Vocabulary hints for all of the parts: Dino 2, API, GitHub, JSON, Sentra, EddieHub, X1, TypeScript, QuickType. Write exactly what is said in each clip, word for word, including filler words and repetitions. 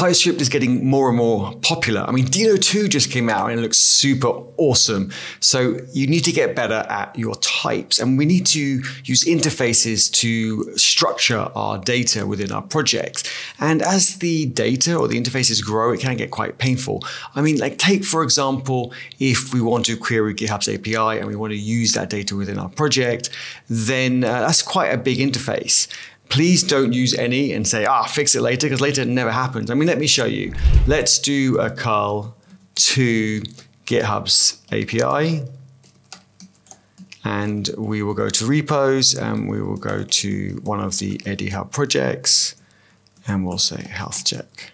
TypeScript is getting more and more popular. I mean, Dino two just came out and it looks super awesome. So you need to get better at your types, and we need to use interfaces to structure our data within our projects. And as the data or the interfaces grow, it can get quite painful. I mean, like take, for example, if we want to query GitHub's A P I and we want to use that data within our project, then uh, that's quite a big interface. Please don't use any and say, ah, fix it later, because later it never happens. I mean, let me show you. Let's do a curl to GitHub's A P I, and we will go to repos, and we will go to one of the EddieHub projects, and we'll say health check.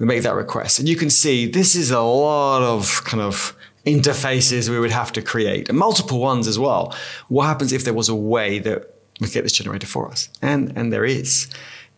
We make that request, and you can see this is a lot of kind of interfaces we would have to create, and multiple ones as well. What happens if there was a way that we get this generated for us? And, and there is.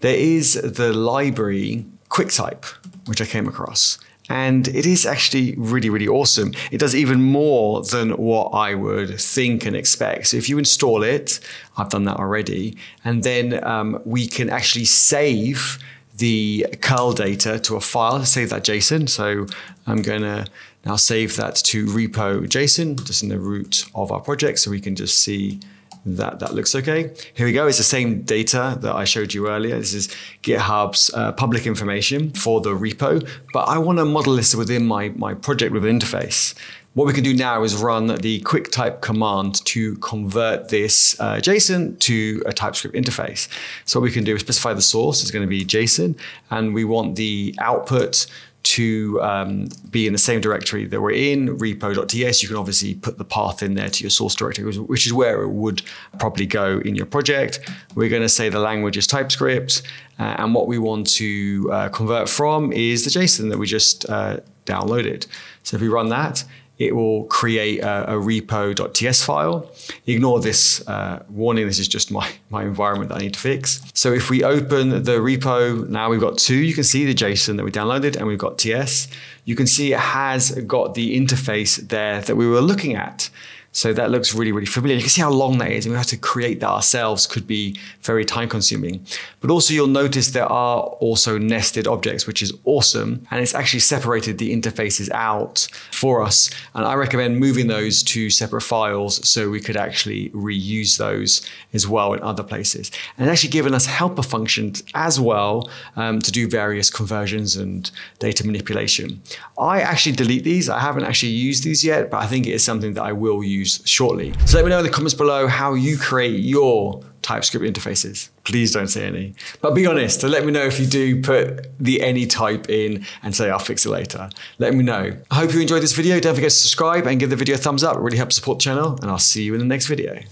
There is the library QuickType, which I came across. And it is actually really, really awesome. It does even more than what I would think and expect. So if you install it, I've done that already, and then um, we can actually save the curl data to a file, save that JSON. So I'm gonna now save that to repo JSON, just in the root of our project, so we can just see that that looks okay. Here we go, it's the same data that I showed you earlier. This is GitHub's uh, public information for the repo, but I wanna model this within my, my project with an interface. What we can do now is run the QuickType command to convert this uh, JSON to a TypeScript interface. So what we can do is specify the source, it's gonna be JSON, and we want the output to um, be in the same directory that we're in, repo.ts. You can obviously put the path in there to your source directory, which is where it would probably go in your project. We're gonna say the language is TypeScript, uh, and what we want to uh, convert from is the JSON that we just uh, downloaded. So if we run that, it will create a, a repo.ts file. Ignore this uh, warning, this is just my, my environment that I need to fix. So if we open the repo, now we've got two, you can see the JSON that we downloaded, and we've got T S. You can see it has got the interface there that we were looking at. So that looks really, really familiar. You can see how long that is, and we have to create that ourselves, could be very time consuming. But also you'll notice there are also nested objects, which is awesome. And it's actually separated the interfaces out for us. And I recommend moving those to separate files so we could actually reuse those as well in other places. And actually given us helper functions as well um, to do various conversions and data manipulation. I actually delete these. I haven't actually used these yet, but I think it is something that I will use shortly. So let me know in the comments below how you create your TypeScript interfaces. Please don't say any, but be honest. So let me know if you do put the any type in and say, I'll fix it later. Let me know. I hope you enjoyed this video. Don't forget to subscribe and give the video a thumbs up. It really helps support the channel, and I'll see you in the next video.